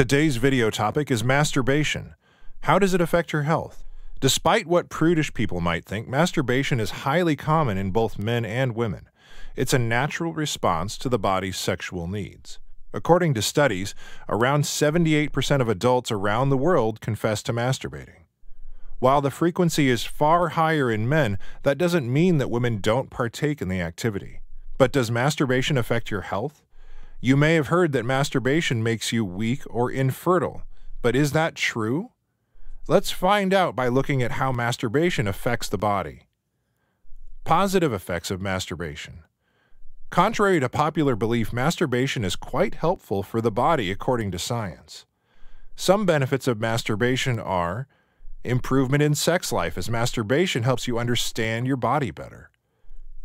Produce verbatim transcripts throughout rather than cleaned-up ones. Today's video topic is masturbation. How does it affect your health? Despite what prudish people might think, masturbation is highly common in both men and women. It's a natural response to the body's sexual needs. According to studies, around seventy-eight percent of adults around the world confess to masturbating. While the frequency is far higher in men, that doesn't mean that women don't partake in the activity. But does masturbation affect your health? You may have heard that masturbation makes you weak or infertile, but is that true? Let's find out by looking at how masturbation affects the body. Positive effects of masturbation. Contrary to popular belief, masturbation is quite helpful for the body according to science. Some benefits of masturbation are improvement in sex life, as masturbation helps you understand your body better.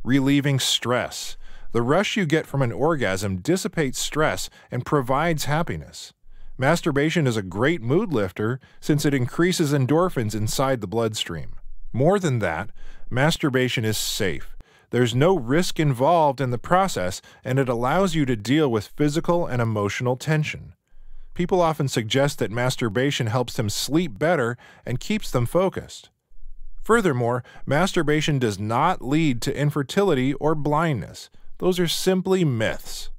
Relieving stress. The rush you get from an orgasm dissipates stress and provides happiness. Masturbation is a great mood lifter since it increases endorphins inside the bloodstream. More than that, masturbation is safe. There's no risk involved in the process, and it allows you to deal with physical and emotional tension. People often suggest that masturbation helps them sleep better and keeps them focused. Furthermore, masturbation does not lead to infertility or blindness. Those are simply myths.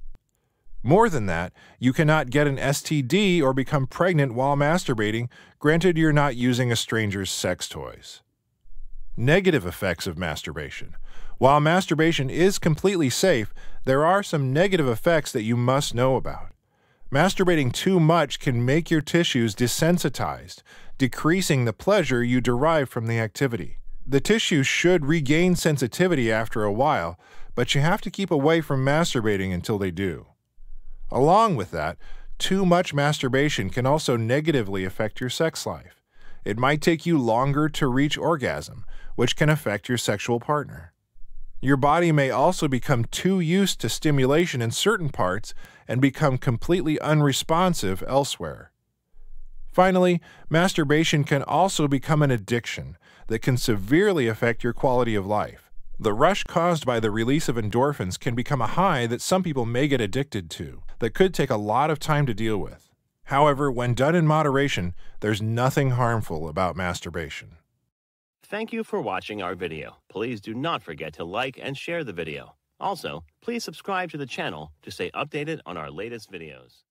More than that, you cannot get an S T D or become pregnant while masturbating, granted you're not using a stranger's sex toys. Negative effects of masturbation. While masturbation is completely safe, there are some negative effects that you must know about. Masturbating too much can make your tissues desensitized, decreasing the pleasure you derive from the activity. The tissue should regain sensitivity after a while, but you have to keep away from masturbating until they do. Along with that, too much masturbation can also negatively affect your sex life. It might take you longer to reach orgasm, which can affect your sexual partner. Your body may also become too used to stimulation in certain parts and become completely unresponsive elsewhere. Finally, masturbation can also become an addiction that can severely affect your quality of life. The rush caused by the release of endorphins can become a high that some people may get addicted to, that could take a lot of time to deal with. However, when done in moderation, there's nothing harmful about masturbation. Thank you for watching our video. Please do not forget to like and share the video. Also, please subscribe to the channel to stay updated on our latest videos.